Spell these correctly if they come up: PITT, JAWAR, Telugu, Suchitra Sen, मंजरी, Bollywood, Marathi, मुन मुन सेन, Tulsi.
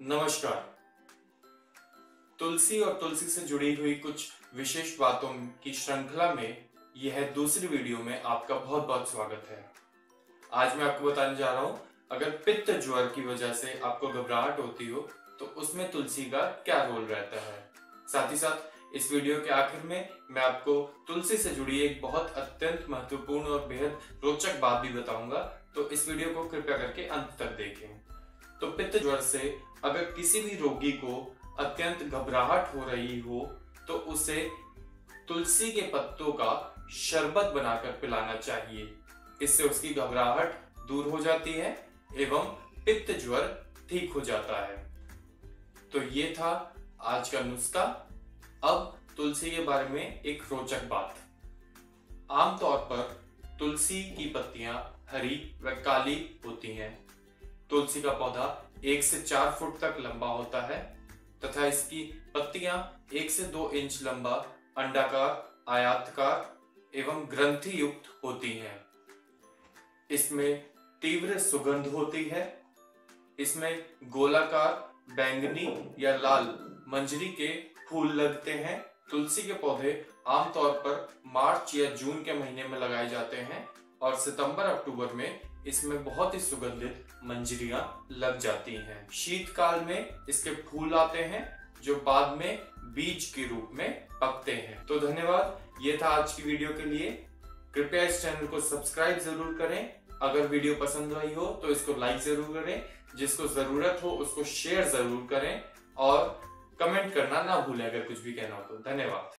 नमस्कार। तुलसी और तुलसी से जुड़ी हुई कुछ विशेष बातों की श्रृंखला में यह दूसरी वीडियो में आपका बहुत-बहुत स्वागत है। आज मैं आपको बताने जा रहा हूं, अगर पित्त ज्वर की वजह से आपको घबराहट होती हो तो उसमें तुलसी का क्या रोल रहता है। साथ ही साथ इस वीडियो के आखिर में मैं आपको तुलसी से जुड़ी एक बहुत अत्यंत महत्वपूर्ण और बेहद रोचक बात भी बताऊंगा, तो इस वीडियो को कृपया करके अंत तक देखें। तो पित्त ज्वर से अगर किसी भी रोगी को अत्यंत घबराहट हो रही हो तो उसे तुलसी के पत्तों का शरबत बनाकर पिलाना चाहिए। इससे उसकी घबराहट दूर हो जाती है एवं पित्त ज्वर ठीक हो जाता है। तो ये था आज का नुस्खा। अब तुलसी के बारे में एक रोचक बात। आमतौर पर तुलसी की पत्तियां हरी व काली होती हैं। तुलसी का पौधा 1 से 4 फुट तक लंबा होता है तथा इसकी पत्तियां 1 से 2 इंच लंबा, अंडाकार, आयताकार एवं ग्रंथि युक्त होती हैं। इसमें तीव्र सुगंध होती है। इसमें गोलाकार, बैंगनी या लाल मंजरी के फूल लगते हैं। तुलसी के पौधे आमतौर पर मार्च या जून के महीने में लगाए जाते हैं और सितंबर-अक्टूबर में इसमें बहुत ही सुगंधित मंजरियां लग जाती हैं। शीतकाल में इसके फूल आते हैं जो बाद में बीज के रूप में पकते हैं। तो धन्यवाद, ये था आज की वीडियो के लिए। कृपया इस चैनल को सब्सक्राइब जरूर करें। अगर वीडियो पसंद आई हो तो इसको लाइक जरूर करें, जिसको जरूरत हो उसको शेयर जरूर करें और कमेंट करना ना भूलें अगर कुछ भी कहना हो तो। धन्यवाद।